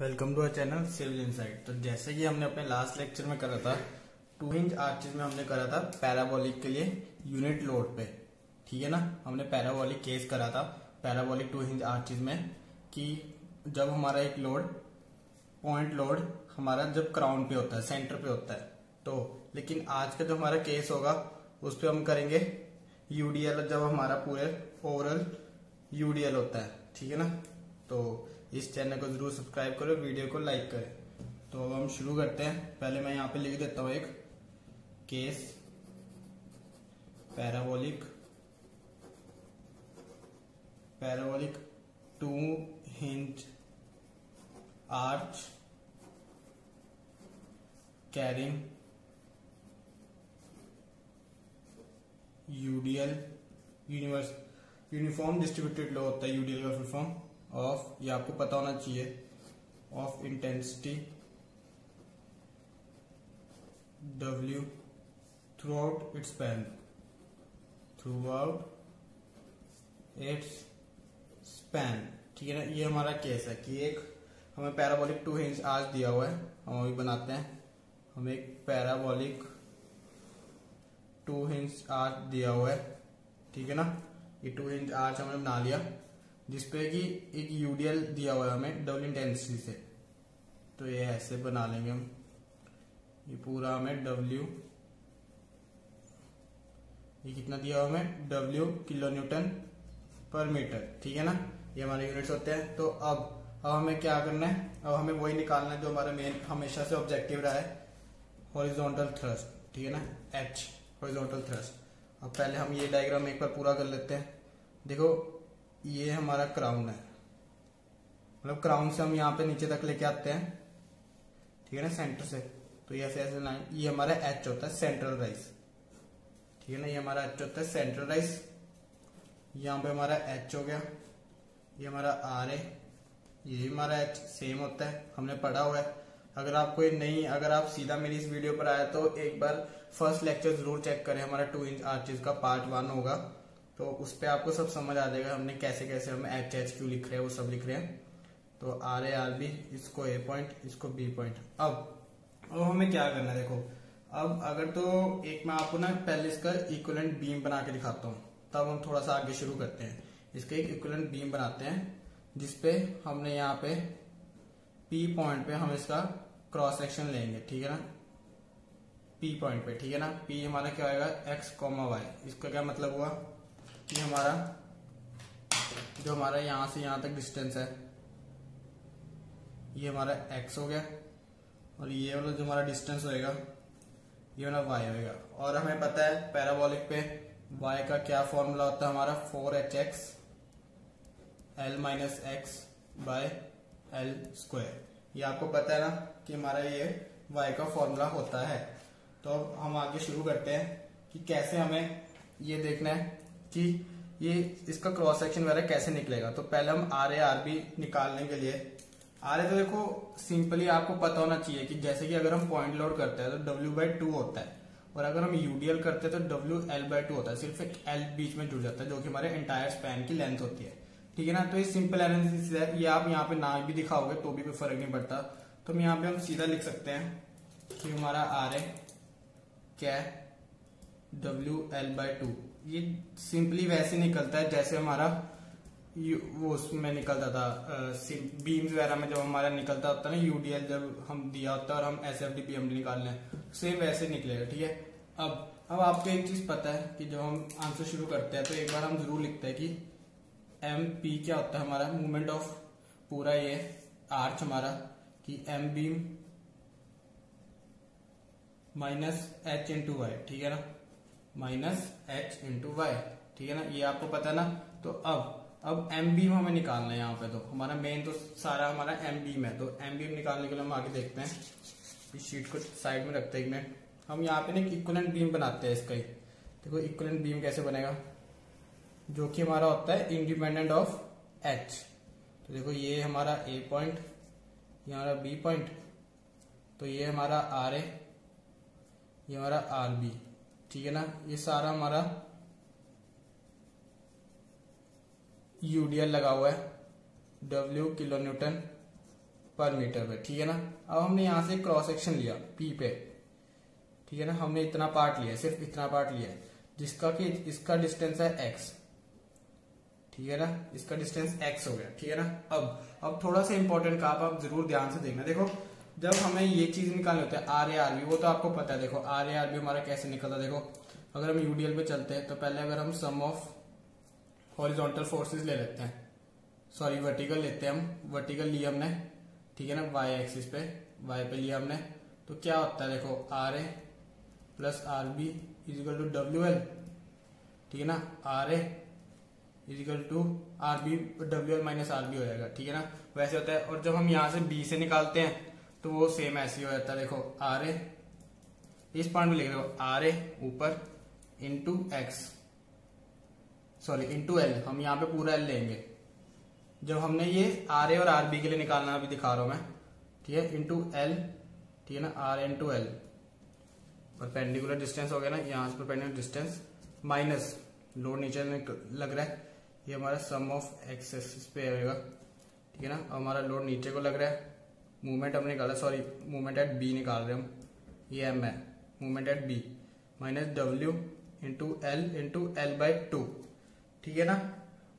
Welcome to our channel civil inside. तो जैसे कि हमने अपने लास्ट लेक्चर में करा था, टू हिंज आर्चेज में हमने करा था पैराबोलिक के लिए यूनिट लोड पे, ठीक है ना। हमने पैराबोलिक केस करा था पैराबोलिक टू हिंज आर्चेज में कि जब हमारा एक लोड पॉइंट लोड हमारा जब क्राउन पे होता है, सेंटर पे होता है। तो लेकिन आज का जो हमारा केस होगा उस पर हम करेंगे यूडीएल, जब हमारा पूरे ओवरऑल यूडीएल होता है, ठीक है ना। तो इस चैनल को जरूर सब्सक्राइब करें, वीडियो को लाइक करें। तो अब हम शुरू करते हैं। पहले मैं यहाँ पे लिख देता हूँ एक case parabolic two hinge arch carrying UDL uniform distributed load होता है। यूडीएल का फुल फॉर्म ऑफ, ये आपको पता होना चाहिए, of intensity W throughout its span, ठीक है ना। ये हमारा केस है कि एक हमें पैराबोलिक टू हिंज आर्च दिया हुआ है। हम अभी बनाते हैं, हमें एक पैराबोलिक टू हिंज आर्च दिया हुआ है, ठीक है ना। ये टू हिंज आर्च हमने बना लिया, जिसपे कि एक यूडीएल दिया हुआ है हमें डबल इंटेंसिटी से। तो ये ऐसे बना लेंगे हम, ये पूरा हमें डब्ल्यू, ये कितना दिया हुआ हमें डब्ल्यू किलोन्यूटन पर मीटर, ठीक है ना। ये हमारे यूनिट्स होते हैं। तो अब हमें क्या करना है, अब हमें वही निकालना है जो हमारा मेन हमेशा से ऑब्जेक्टिव रहा है, हॉरिजॉन्टल थ्रस्ट, ठीक है ना, एच हॉरिजॉन्टल थ्रस्ट। अब पहले हम ये डायग्राम एक बार पूरा कर लेते हैं। देखो ये हमारा क्राउन है, मतलब क्राउन से हम यहाँ पे नीचे तक लेके आते हैं, ठीक है ना, सेंटर से। तो ये ऐसे ऐसे लाइन, ये हमारा एच होता है सेंट्रल राइज, ठीक है ना। ये हमारा एच होता है सेंट्रल राइज, यहाँ पे हमारा एच हो गया, ये हमारा आर ए, ये हमारा एच सेम होता है, हमने पढ़ा हुआ है। अगर आपको ये नहीं, अगर आप सीधा मेरी इस वीडियो पर आए तो एक बार फर्स्ट लेक्चर जरूर चेक करें, हमारा टू इंच आर्चेज का पार्ट 1 होगा, तो उस पर आपको सब समझ आ जाएगा हमने कैसे कैसे हम HHQ लिख रहे हैं, वो सब लिख रहे हैं। तो RA RB, इसको A पॉइंट, इसको B पॉइंट। अब हमें क्या करना है, देखो अब अगर तो एक मैं आपको ना पहले इसका इक्विवेलेंट बीम बना के दिखाता हूँ, तब हम थोड़ा सा आगे शुरू करते हैं। इसका एक इक्विवेलेंट बीम बनाते हैं, जिसपे हमने यहाँ पे P पॉइंट पे हम इसका क्रॉस सेक्शन लेंगे, ठीक है ना, P पॉइंट पे, ठीक है ना। P हमारा क्या होगा X, Y। इसका क्या मतलब हुआ कि हमारा जो हमारा यहां से यहां तक डिस्टेंस है, ये हमारा x हो गया, और ये वाला जो हमारा डिस्टेंस होएगा ये वाला y होएगा। और हमें पता है पैराबोलिक पे y का क्या फॉर्मूला होता है हमारा, 4hx L - x bye L²। ये आपको पता है ना कि हमारा ये y का फॉर्मूला होता है। तो अब हम आगे शुरू करते हैं कि कैसे हमें ये देखना है कि ये इसका क्रॉस सेक्शन वगैरह कैसे निकलेगा। तो पहले हम RA RB निकालने के लिए, RA तो देखो सिंपली आपको पता होना चाहिए कि जैसे कि अगर हम पॉइंट लोड करते हैं तो W/2 होता है, और अगर हम UDL करते हैं तो WL/2 होता है, सिर्फ एक L बीच में जुड़ जाता है, जो कि हमारे एंटायर स्पैन की लेंथ होती है, ठीक है ना। तो ये सिंपल एनालिसिस है, ये आप यहाँ पे ना भी दिखाओगे तो भी कोई फर्क नहीं पड़ता। तो हम यहाँ पे हम सीधा लिख सकते हैं कि हमारा RA क्या है WL/2। ये सिंपली वैसे निकलता है जैसे हमारा वो उसमें निकलता था बीम्स वगैरह में, जब हमारा निकलता होता है ना यूडीएल, जब हम दिया होता है और हम SF/DPM निकाल लें, सेम वैसे निकलेगा, ठीक है। अब आपको एक चीज पता है कि जब हम आंसर शुरू करते हैं तो एक बार हम जरूर लिखते हैं कि MP क्या होता है हमारा मूवमेंट ऑफ पूरा ये आर्च हमारा, कि M बीम -H/Y, ठीक है ना, -H/Y, ठीक है ना, ये आपको पता है ना। तो अब M बीम हमें निकालना है यहाँ पे, तो हमारा मेन तो सारा हमारा M बीम है। तो M बीम निकालने के लिए हम आगे देखते हैं, इस शीट को साइड में रखते हैं एक मिनट। हम यहाँ पे ना इक्विवेलेंट बीम बनाते हैं इसका ही। देखो इक्विवेलेंट बीम कैसे बनेगा, जो कि हमारा होता है इंडिपेंडेंट ऑफ H। तो देखो ये हमारा A पॉइंट, ये हमारा B पॉइंट, तो ये हमारा RA, ये हमारा RB, ठीक है ना। ये सारा हमारा UDL लगा हुआ है W किलोन्यूटन पर मीटर पे, ठीक है ना। अब हमने यहाँ से क्रॉस सेक्शन लिया P पे, ठीक है ना। हमने इतना पार्ट लिया, सिर्फ इतना पार्ट लिया जिसका कि इसका डिस्टेंस है x, ठीक है ना। इसका डिस्टेंस x हो गया, ठीक है ना। अब थोड़ा सा इंपॉर्टेंट काम आप जरूर ध्यान से देखना। देखो जब हमें ये चीज निकालनी होती है आर ए आर बी, वो तो आपको पता है। देखो आर ए आर बी हमारा कैसे निकलता है। देखो अगर हम यूडीएल पे चलते हैं तो पहले अगर हम सम ऑफ हॉरिजॉन्टल फोर्सेस ले लेते हैं, सॉरी वर्टिकल लेते हैं हम, वर्टिकल लिया हमने, ठीक है ना। वाई एक्सिस पे, वाई पे लिया हमने तो क्या होता है देखो R A plus R B equal to W L, ठीक है ना। R A equal to R B, W L minus R B हो जाएगा, ठीक है ना। वैसे होता है। और जब हम यहाँ से बी से निकालते हैं तो वो सेम ऐसे हो जाता है। देखो आर ए, इस पॉइंट में लिख दो आर ए ऊपर into X, sorry into L, हम यहाँ पे पूरा एल लेंगे। जब हमने ये आर ए और आर बी के लिए निकालना अभी दिखा रहा हूं मैं, ठीक है, इंटू एल, ठीक है ना। आर ए इंटू एल और परपेंडिकुलर डिस्टेंस हो गया ना, यहाँ से परपेंडिकुलर डिस्टेंस माइनस लोड नीचे लग रहा है, ये हमारा सम ऑफ एक्स एक्सिस पे आएगा, ठीक है ना। हमारा लोड नीचे को लग रहा है, मूवमेंट हमने निकाला, सॉरी मूवमेंट एट बी निकाल रहे हम, ये एम है, movement at B minus W into L by two, ठीक है ना।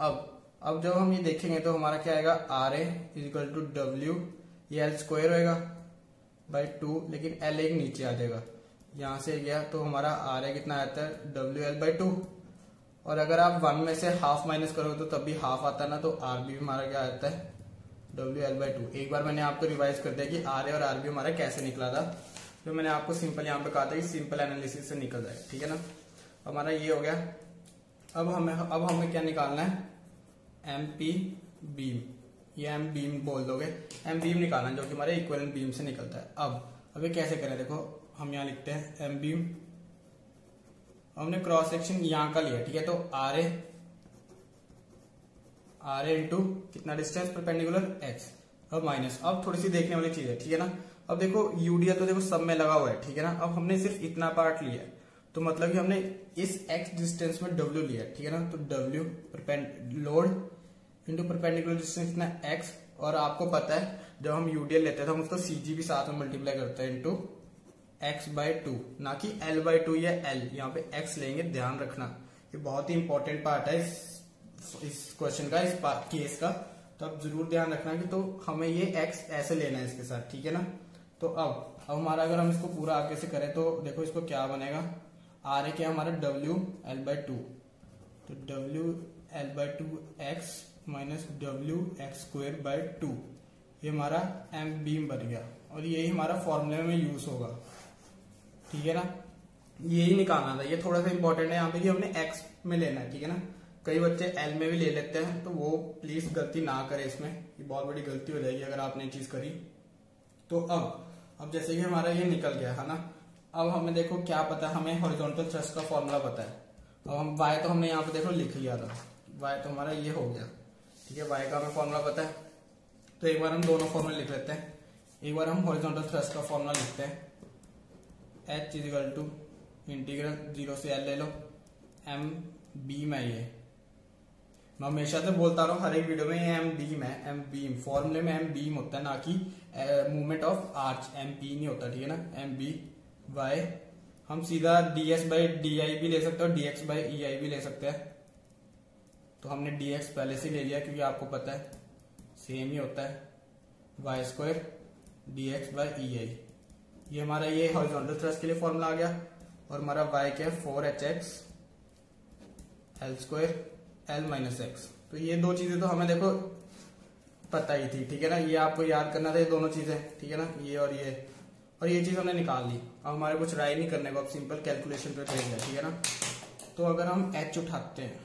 अब जब हम ये देखेंगे तो हमारा क्या आएगा R A equal to W, ये एल स्क्वायर होएगा बाई टू, लेकिन एल एक नीचे आ जाएगा, यहाँ से गया तो हमारा आर ए कितना आता है डब्ल्यू एल बाई टू। और अगर आप वन में से हाफ माइनस करोगे तो तब भी हाफ आता है ना, तो आर बी हमारा क्या आता है डब्ल्यू एल बाई टू। एक बार मैंने आपको रिवाइज कर दिया कि आर ए और आर बी हमारा कैसे निकला था, तो मैंने आपको सिंपल यहाँ पे कहा था कि सिंपल एनालिसिस से निकल जाए, ठीक है ना। हमारा ये हो गया। अब हमें क्या निकालना है, एम पी बीम, ये एम बीम बोल दोगे, एम बीम निकालना जो कि हमारे इक्विवेलेंट बीम से निकलता है। अब ये कैसे करें, देखो हम यहाँ लिखते हैं एम बीम, हमने क्रॉस सेक्शन यहाँ का लिया, ठीक है। तो आर ए इंटू कितना डिस्टेंस परपेंडिकुलर एक्स, अब माइनस, अब थोड़ी सी देखने वाली चीज है, ठीक है ना। अब देखो यूडीएल तो देखो सब में लगा हुआ है, ठीक है ना। अब हमने सिर्फ इतना पार्ट लिया तो मतलब कि हमने इस x डिस्टेंस में w लिया, ठीक है ना। तो w load into perpendicular distance इतना x, और आपको पता है जब हम यूडीएल लेते हैं तो हम उसको cg भी साथ में मल्टीप्लाई करते हैं इंटू x बाई टू, ना कि l बाई टू या l, यहाँ पे x लेंगे, ध्यान रखना। ये बहुत ही इंपॉर्टेंट पार्ट है इस क्वेश्चन का, इस केस का, तो आप जरूर ध्यान रखना कि तो हमें ये x ऐसे लेना है इसके साथ, ठीक है ना। तो अब हमारा अगर हम इसको पूरा आगे से करें तो देखो इसको क्या बनेगा, आर ए क्या हमारा डब्ल्यू एल बाई टू, तो W L by two X minus W X square by two, ये हमारा एम बीम बन गया। और यही हमारा फॉर्मूले में यूज होगा, ठीक है ना। यही निकालना था, ये थोड़ा सा इंपॉर्टेंट है यहाँ पे कि हमने एक्स में लेना है, ठीक है ना। कई बच्चे एल में भी ले लेते हैं, तो वो प्लीज गलती ना करें इसमें, ये बहुत बड़ी गलती हो जाएगी अगर आपने ये चीज करी तो। अब जैसे कि हमारा ये निकल गया है ना, अब हमें देखो क्या पता है, हमें हॉरिजॉन्टल थ्रस्ट का फॉर्मूला पता है। अब हम वाई तो हमने यहाँ पे देखो लिख लिया था, वाई तो हमारा ये हो गया, ठीक है। वाई का हमें फॉर्मूला पता है, तो एक बार हम दोनों फॉर्मूला लिख लेते हैं। एक बार हम हॉरिजॉन्टल थ्रस्ट का फॉर्मूला लिखते हैं, H equal to integral zero से एल ले लो, एम बीम है, ये मैं हमेशा से बोलता रहा हूँ हर एक वीडियो में, ये एम बीम है, एम बीम फॉर्मूले में एम बीम होता है, ना कि movement of arch, M P नहीं होता, ठीक है ना। एम बी वाई, हम सीधा D S by D I भी ले सकते हैं, D X by E I भी ले सकते हैं, तो हमने डी एक्स पहले से ले लिया क्योंकि आपको पता है सेम ही होता है, Y square D X by E I, ये हमारा ये हॉरिजॉन्टल थ्रस्ट के लिए फॉर्मूला आ गया। और हमारा वाई क्या है, four H X L square L minus X, तो ये दो चीजें तो हमें देखो पता ही थी, ठीक है ना। ये आपको याद करना था ये दोनों चीजें, ठीक है ना, ये और ये, और ये चीज हमने निकाल ली। अब हमारे कुछ राय नहीं करने को, अब सिंपल कैलकुलेशन पे भेज, ठीक है ना। तो अगर हम एच उठाते हैं,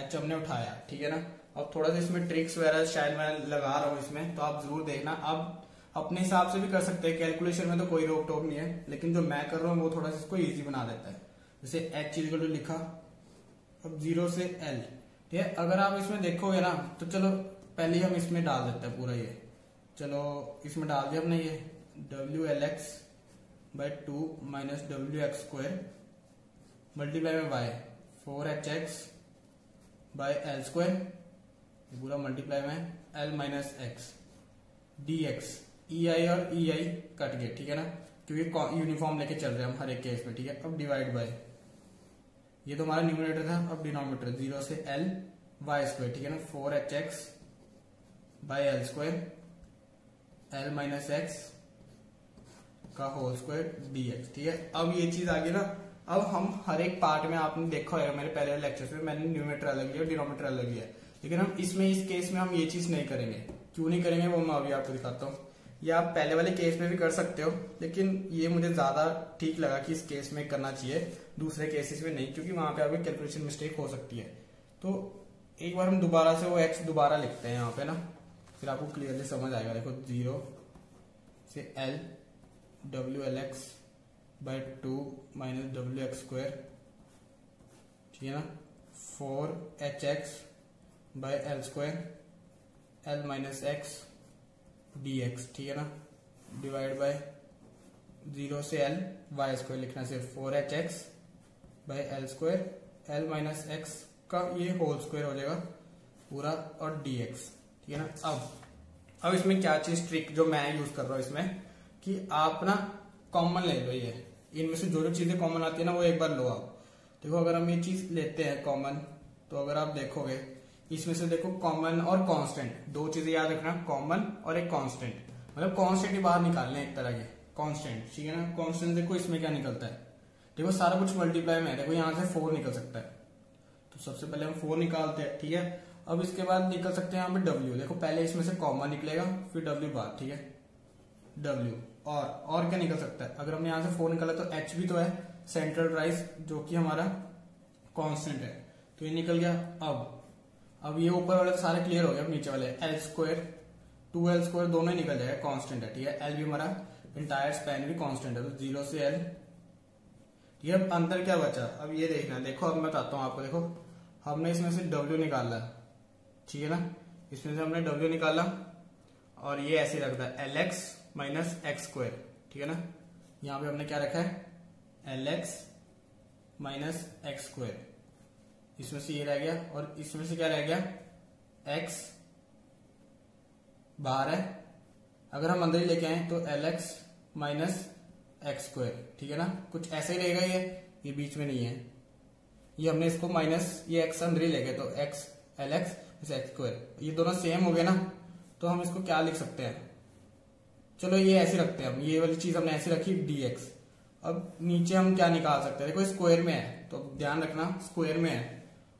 एच हमने उठाया, ठीक है ना। अब थोड़ा सा इसमें ट्रिक्स वगैरह शायद मैं लगा रहा हूँ इसमें, तो आप जरूर देखना, आप अपने हिसाब से भी कर सकते हैं, कैलकुलेशन में तो कोई रोक टोक नहीं है, लेकिन जो मैं कर रहा हूँ वो थोड़ा सा इसको ईजी बना देता है। जैसे एच इक्वल टू लिखा, अब जीरो से एल, ठीक है। अगर आप इसमें देखोगे ना तो चलो पहले हम इसमें डाल देते हैं पूरा, ये चलो इसमें डाल दिया हमने, ये W L X by two minus W X square multiply में Y four H X by L square पूरा मल्टीप्लाई में L minus X dx, ei और ei कट गए, ठीक है ना, क्योंकि यूनिफॉर्म लेके चल रहे हैं हम हर एक केस में, ठीक है। अब डिवाइड बाय, ये तो हमारा न्यूमरेटर था, अब डिनोमिनेटर जीरो से l वाई स्क्वायर, ठीक है ना, 4hx by L square L minus X का होल स्क्वायर dx, ठीक है। अब ये चीज आ गई ना, अब हम हर एक पार्ट में, आपने देखा होगा मेरे पहले लेक्चर में मैंने न्यूमरेटर अलग लिया और डिनोमिनेटर अलग लिया, लेकिन हम इसमें, इस केस में हम ये चीज नहीं करेंगे। क्यों नहीं करेंगे वो मैं अभी आपको दिखाता हूँ, या आप पहले वाले केस में भी कर सकते हो, लेकिन ये मुझे ज्यादा ठीक लगा कि इस केस में करना चाहिए, दूसरे केसेस में नहीं, क्योंकि वहां पे आपकी कैलकुलेशन मिस्टेक हो सकती है। तो एक बार हम दोबारा से वो एक्स दोबारा लिखते हैं यहाँ पे ना, फिर आपको क्लियरली समझ आएगा। देखो जीरो से L W L X by two minus W X square, ठीक है ना, 4hx by L square L minus X dx, ठीक है ना, डिवाइड बाय जीरो से एल वाई स्क्वायर लिखना सिर्फ 4hx by L square L minus X का ये होल स्क्वायर हो जाएगा पूरा और dx, ठीक है ना। अब इसमें क्या चीज ट्रिक जो मैं यूज कर रहा हूँ इसमें, कि आप ना कॉमन ले लो, ये इनमें से जो जो चीजें कॉमन आती है ना वो एक बार लो आप। देखो अगर हम ये चीज लेते हैं कॉमन, तो अगर आप देखोगे इसमें से, देखो कॉमन और कांस्टेंट, दो चीजें याद रखना, कॉमन और एक कांस्टेंट, मतलब कांस्टेंट ही बाहर निकालने एक तरह के कांस्टेंट, ठीक है ना। कांस्टेंट देखो इसमें क्या निकलता है, देखो सारा कुछ मल्टीप्लाई में है, देखो यहाँ से 4 निकल सकता है, तो सबसे पहले हम 4 निकालते हैं, ठीक है। अब इसके बाद निकल सकते हैं यहाँ पे डब्ल्यू, देखो पहले इसमें से कॉमन निकलेगा फिर डब्ल्यू बार, ठीक है, डब्ल्यू और क्या निकल सकता है, अगर हमने यहाँ से 4 निकाला तो एच भी तो है, सेंट्रल राइस जो कि हमारा कॉन्स्टेंट है, तो ये निकल गया। अब ये ऊपर वाले सारे क्लियर हो गए, अब नीचे वाले एल स्क्वायर 2l स्क्वायर दोनों ही निकल जाएगा, कांस्टेंट है, ठीक है, एल भी हमारा इंटायर स्पैन भी कांस्टेंट है, तो जीरो से एल, ठीक है। अब अंतर क्या बचा, अब ये देखना, देखो अब मैं बताता हूँ आपको, देखो हमने इसमें से w निकाला, ठीक है ना, इसमें से हमने w निकाला और ये ऐसे रखता है L X minus X square, ठीक है ना, यहाँ पे हमने क्या रखा है L X minus X square, इसमें से ये रह गया और इसमें से क्या रह गया x बाहर है, अगर हम अंदर ही लेके आए तो L X minus X square, ठीक है ना, कुछ ऐसे ही रहेगा, ये बीच में नहीं है, ये हमने इसको माइनस, ये x अंदर ही ले गए, तो x L X X square, ये दोनों सेम हो गए ना, तो हम इसको क्या लिख सकते हैं, चलो ये ऐसे रखते हैं हम, ये वाली चीज हमने ऐसे रखी dx। अब नीचे हम क्या निकाल सकते हैं, देखो स्क्वायर में है, तो ध्यान रखना स्क्वायर में है,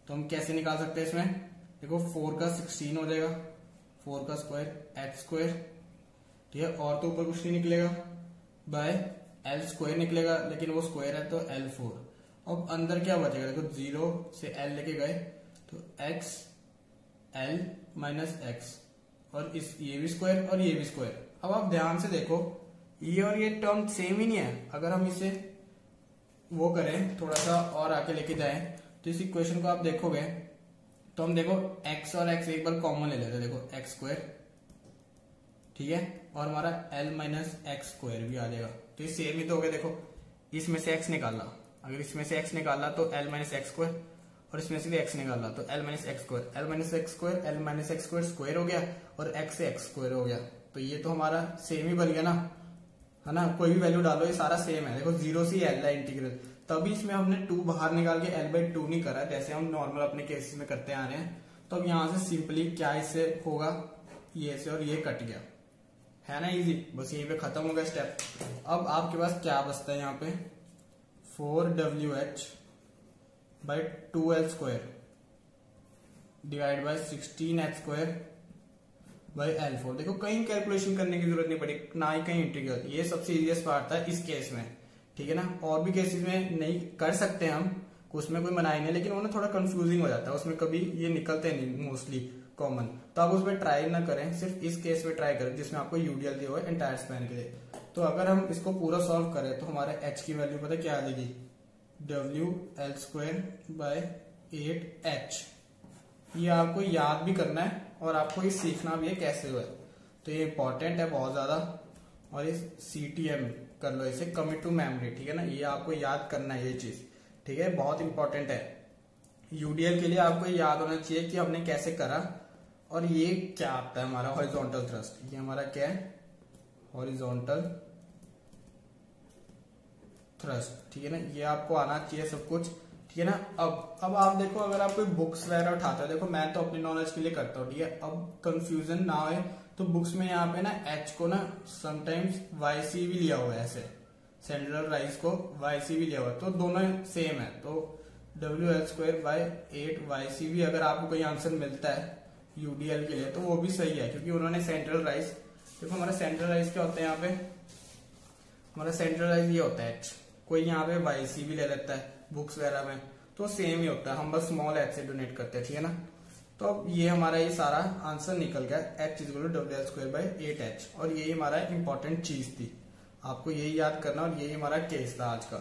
तो हम कैसे निकाल सकते हैं इसमें, देखो 4 का 16 हो जाएगा, 4 का स्क्वायर एक्स स्क्वायर, ठीक है, और तो ऊपर कुछ नहीं निकलेगा, बाय एल स्क्वायर निकलेगा, लेकिन वो स्क्वायर है तो L4। अब अंदर क्या बचेगा, देखो 0 से L लेके गए तो x L माइनस एक्स, और इस ये भी स्क्वायर और ये भी स्क्वायर। अब आप ध्यान से देखो ये और ये टर्म सेम ही नहीं है, अगर हम इसे वो करें थोड़ा सा और आके लेके जाए, तो इस इक्वेशन को आप देखोगे तो हम देखो x और x एक बार कॉमन ले लेते हैं, देखो एक्स स्क्वायर, ठीक है, और हमारा l माइनस एक्स स्क्वायर भी आ जाएगा, तो ये सेम ही तो हो गया। देखो इसमें से x निकाला, अगर इसमें से x निकाला तो l माइनस एक्स स्क्वायर, और इसमें से भी x निकाला तो l minus X square, l minus X square, l minus X square square हो गया, और x से x स्क्वायर हो गया, तो ये तो हमारा सेम ही बन गया ना, है ना, कोई भी वैल्यू डालो ये सारा सेम है। देखो 0 से L है इंटीग्रल, तभी इसमें हमने 2 बाहर निकाल के L/2 नहीं करा, जैसे हम नॉर्मल अपने केसेस में करते आ रहे हैं। तो अब यहाँ से सिंपली क्या इससे होगा, ये से और ये कट गया, है ना, इजी, बस यहीं पे खत्म होगा स्टेप। अब आपके पास क्या बचता है यहाँ पे, 4WH by 2L square divide by 16H square by L4। देखो कहीं कैलकुलेशन करने की जरूरत नहीं पड़ी, ना ही कहीं इंटीग्रल, ये सबसे इजीएस्ट पार्ट था इस केस में, ठीक है ना। और भी केसेस में नहीं कर सकते हैं हम, उसमें कोई मनाही नहीं, लेकिन उन्हें थोड़ा कंफ्यूजिंग हो जाता है, उसमें कभी ये निकलते नहीं मोस्टली कॉमन, तो आप उसमें ट्राई ना करें, सिर्फ इस केस में ट्राई करें जिसमें आपको यूडीएल दिया हुआ है एंटायर स्पैन के लिए। तो अगर हम इसको पूरा सॉल्व करें तो हमारा एच की वैल्यू पता क्या आ जाएगी, W L square bye 8H। ये आपको याद भी करना है और आपको ये सीखना भी है कैसे हुआ, तो ये इंपॉर्टेंट है बहुत ज्यादा, और ये CTM कर लो, इसे कमिट टू मेमोरी, ठीक है ना, ये आपको याद करना है ये चीज, ठीक है, बहुत इंपॉर्टेंट है यूडीएल के लिए, आपको याद होना चाहिए कि हमने कैसे करा और ये क्या आता है हमारा हॉरिजॉन्टल थ्रस्ट, ये हमारा क्या है हॉरिजॉन्टल थ्रस्ट, ठीक है ना। ये आपको आना चाहिए सब कुछ, ठीक है ना। अब आप देखो, अगर आप कोई बुक्स वगैरह उठाते हो, देखो मैं तो अपनी नॉलेज के लिए करता हूँ, ठीक है, अब कंफ्यूजन ना हो तो बुक्स में यहाँ पे ना एच को ना समटाइम्स वाईसी भी लिया हुआ है, ऐसे सेंडुलर राइज को वाईसी भी लिया हुआ है, तो दोनों सेम है, तो WL2/8YC भी अगर आपको कोई आंसर मिलता है UDL के लिए तो वो भी सही है, क्योंकि उन्होंने सेंट्रल राइज, देखो हमारा सेंट्रल राइज क्या होता है, यहाँ पे हमारा सेंट्रल राइज ये होता है, कोई यहाँ पे YC भी ले लेता है बुक्स वगैरह में, तो सेम ही होता है, हम बस स्मॉल h से डोनेट करते हैं, ठीक है ना। तो अब ये हमारा ये सारा आंसर निकल गया H=WL2/8H, और यही हमारा इंपॉर्टेंट चीज थी, आपको यही याद करना, और यही हमारा केस था आज का।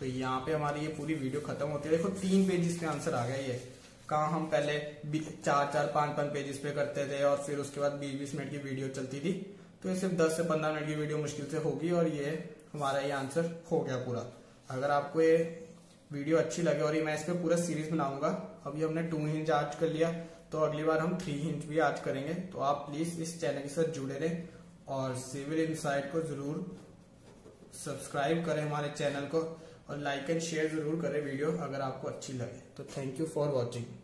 तो यहाँ पे हमारी ये पूरी वीडियो खत्म होती है। देखो 3 पेजेस पे आंसर आ गया, ये कहाँ हम पहले 4-4, 5-5 पेजेस पे करते थे, और फिर उसके बाद 20-20 मिनट की वीडियो चलती थी, तो ये सिर्फ 10 से 15 मिनट की वीडियो मुश्किल से होगी, और ये हमारा ये आंसर हो गया पूरा। अगर आपको ये वीडियो अच्छी लगे, और ये मैं इस पर पूरा सीरीज बनाऊंगा, अभी हमने 2 हिंट आज कर लिया, तो अगली बार हम 3 हिंट भी आज करेंगे, तो आप प्लीज इस चैनल के साथ जुड़े रहें, और सिविल इनसाइड को जरूर सब्सक्राइब करें हमारे चैनल को, और लाइक एंड शेयर जरूर करें वीडियो अगर आपको अच्छी लगे। तो थैंक यू फॉर वॉचिंग।